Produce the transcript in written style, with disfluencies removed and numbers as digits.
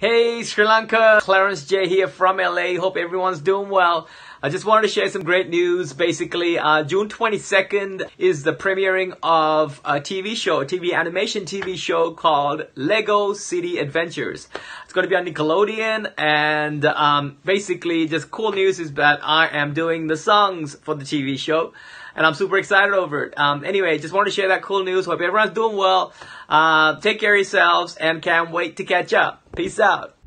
Hey Sri Lanka, Clarence J here from LA. Hope everyone's doing well. I just wanted to share some great news. Basically, June 22nd is the premiering of a TV show, a TV animation show called Lego City Adventures. It's going to be on Nickelodeon, and basically just cool news is that I am doing the songs for the TV show, and I'm super excited over it. Anyway, just wanted to share that cool news. Hope everyone's doing well. Take care of yourselves, and can't wait to catch up. Peace out.